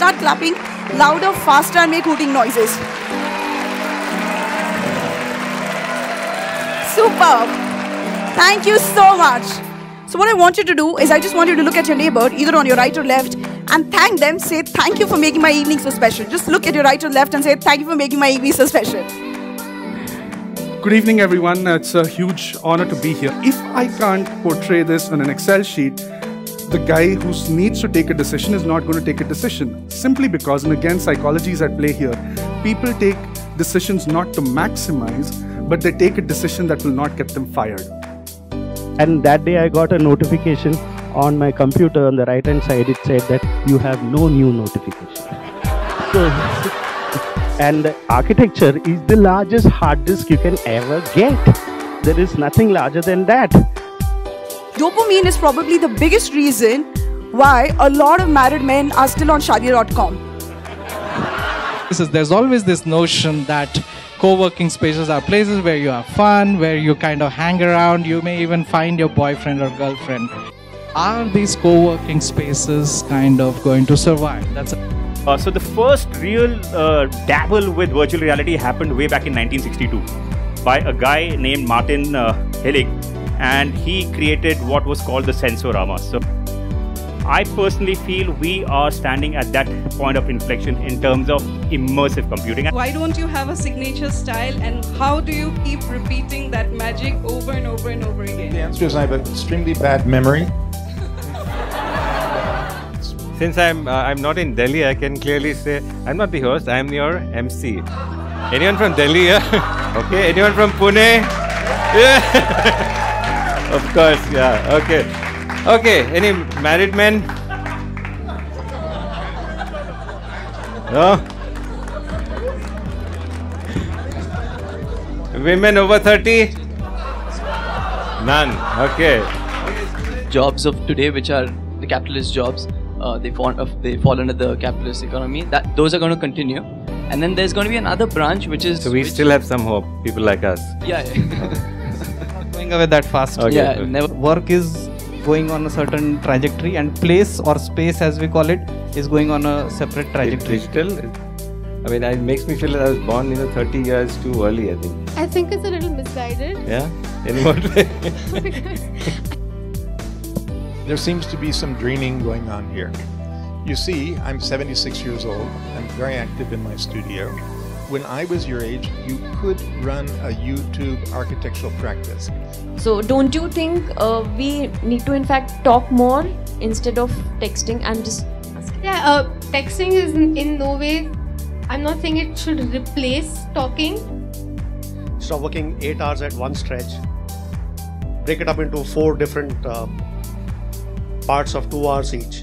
start clapping louder, faster, and make hooting noises. Superb. Thank you so much. So what I want you to do is I just want you to look at your neighbor, either on your right or left, and thank them. Say, thank you for making my evening so special. Just look at your right or left and say, thank you for making my evening so special. Good evening, everyone. It's a huge honor to be here. If I can't portray this on an Excel sheet, the guy who needs to take a decision is not going to take a decision. Simply because, and again, psychology is at play here, people take decisions not to maximize, but they take a decision that will not get them fired. And that day I got a notification on my computer on the right-hand side. It said that you have no new notification. So, and architecture is the largest hard disk you can ever get. There is nothing larger than that. Dopamine is probably the biggest reason why a lot of married men are still on Shaadi.com. There's always this notion that co-working spaces are places where you have fun, where you kind of hang around, you may even find your boyfriend or girlfriend. Are these co-working spaces kind of going to survive? That's it. So the first real dabble with virtual reality happened way back in 1962 by a guy named Martin Heilig, and he created what was called the Sensorama. So I personally feel we are standing at that point of inflection in terms of immersive computing. Why don't you have a signature style, and how do you keep repeating that magic over and over and over again? The answer is I have an extremely bad memory. Since I'm not in Delhi, I can clearly say I'm not the host, I'm your MC. Anyone from Delhi? Yeah? Okay, anyone from Pune? Yeah. Of course, yeah, okay. Okay, any married men? No? Women over 30? None, okay. Jobs of today, which are the capitalist jobs, they fall under the capitalist economy. Those are going to continue, and then there's going to be another branch which is. So we still have some hope. People like us. Yeah. Not going away that fast. Okay. Yeah. Never. Work is going on a certain trajectory, and place or space, as we call it, is going on a separate trajectory. Digital. I mean, it makes me feel that I was born, 30 years too early. I think. I think it's a little misguided. Yeah. In what way? Because there seems to be some dreaming going on here. You see, I'm 76 years old. I'm very active in my studio. When I was your age, you could run a YouTube architectural practice. So don't you think we need to in fact talk more instead of texting? I'm just asking. Yeah, texting is in no way, I'm not saying it should replace talking. Stop working 8 hours at one stretch. Break it up into 4 different parts of 2 hours each.